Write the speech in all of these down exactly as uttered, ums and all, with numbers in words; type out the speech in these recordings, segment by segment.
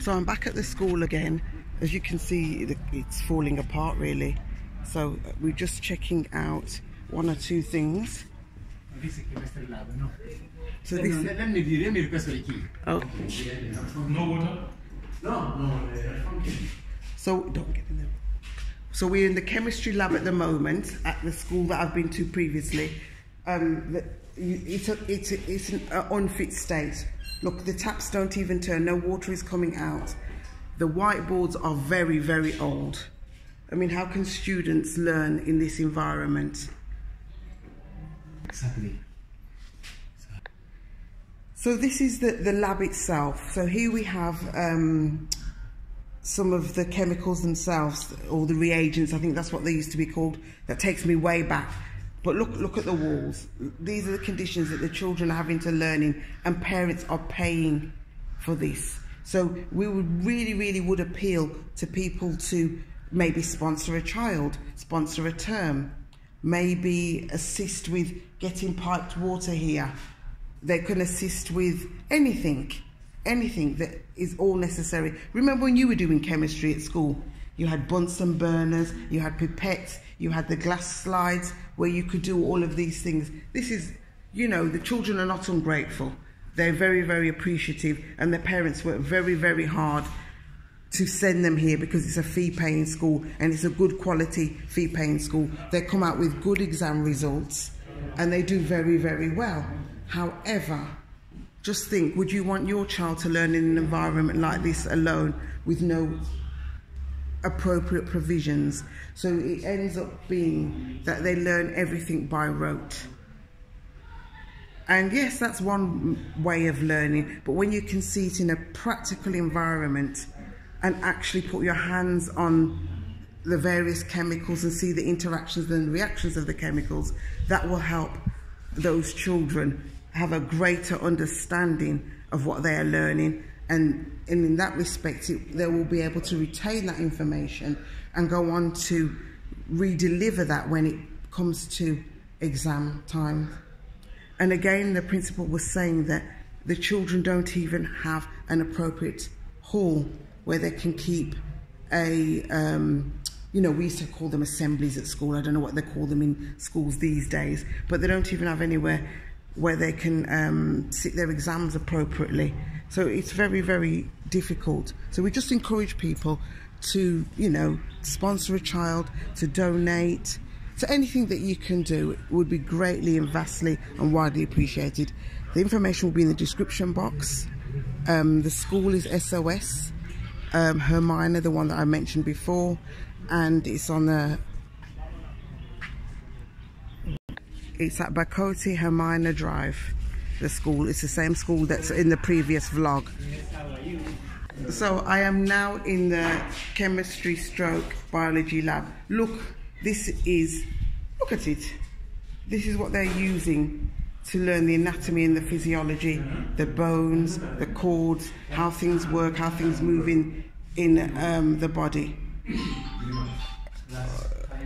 So I'm back at the school again. As you can see, it's falling apart really. So we're just checking out one or two things. So this is... oh. No water? No, no. So don't get in there. So we're in the chemistry lab at the moment at the school that I've been to previously. Um, the, it's, a, it's, a, it's an unfit state. Look, the taps don't even turn, no water is coming out. The whiteboards are very, very old. I mean, how can students learn in this environment? Exactly. So this is the, the lab itself. So here we have um, some of the chemicals themselves, or the reagents, I think that's what they used to be called. That takes me way back. But look, look at the walls. These are the conditions that the children are having to learn in, and parents are paying for this. So we would really, really would appeal to people to maybe sponsor a child, sponsor a term, maybe assist with getting piped water here. They can assist with anything, anything that is all necessary. Remember when you were doing chemistry at school? You had Bunsen burners, you had pipettes, you had the glass slides where you could do all of these things. This is, you know, the children are not ungrateful. They're very, very appreciative, and their parents work very, very hard to send them here because it's a fee-paying school, and it's a good quality fee-paying school. They come out with good exam results and they do very, very well. However, just think, would you want your child to learn in an environment like this alone with no appropriate provisions? So it ends up being that they learn everything by rote. And yes, that's one way of learning, but when you can see it in a practical environment and actually put your hands on the various chemicals and see the interactions and reactions of the chemicals, that will help those children have a greater understanding of what they are learning. And in that respect, it, they will be able to retain that information and go on to re-deliver that when it comes to exam time. And again, the principal was saying that the children don't even have an appropriate hall where they can keep a, um, you know, we used to call them assemblies at school. I don't know what they call them in schools these days, but they don't even have anywhere where they can um, sit their exams appropriately. So it's very, very difficult. So we just encourage people to, you know, sponsor a child, to donate. So anything that you can do would be greatly and vastly and widely appreciated. The information will be in the description box. Um, the school is S O S um, Herminer, the one that I mentioned before, and it's on the... It's at Bakoteh Herman Gmeiner Drive, the school. It's the same school that's in the previous vlog. So I am now in the chemistry stroke biology lab. Look, this is, look at it. This is what they're using to learn the anatomy and the physiology, the bones, the cords, how things work, how things move in, in um, the body.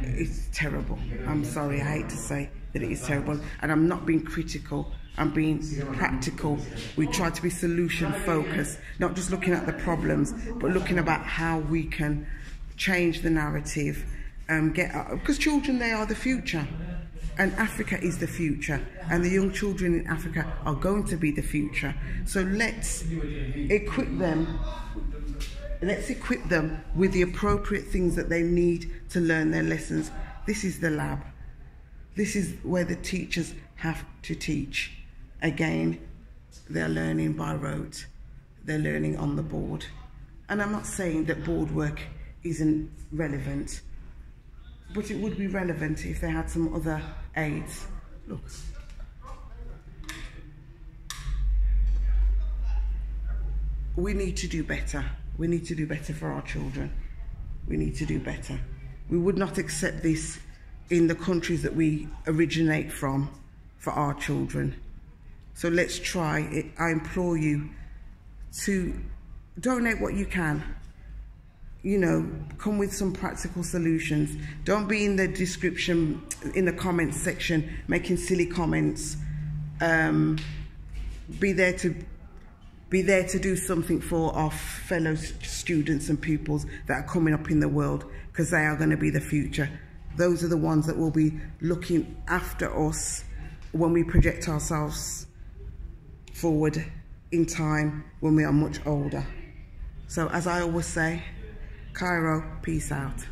It's terrible. I'm sorry, I hate to say that it is terrible, and I'm not being critical, I'm being practical. We try to be solution focused, not just looking at the problems, but looking about how we can change the narrative. Um, get because children, they are the future, and Africa is the future, and the young children in Africa are going to be the future. So let's equip them. Let's equip them with the appropriate things that they need to learn their lessons. This is the lab. This is where the teachers have to teach. Again, they're learning by rote. They're learning on the board. And I'm not saying that board work isn't relevant, but it would be relevant if they had some other aids. Look. We need to do better. We need to do better for our children. We need to do better. We would not accept this in the countries that we originate from for our children. So let's try it. I implore you to donate what you can. You know, come with some practical solutions. Don't be in the description, in the comments section, making silly comments. Um, be there to be there to do something for our fellow students and pupils that are coming up in the world, because they are going to be the future. Those are the ones that will be looking after us when we project ourselves forward in time when we are much older. So as I always say, Cairo, peace out.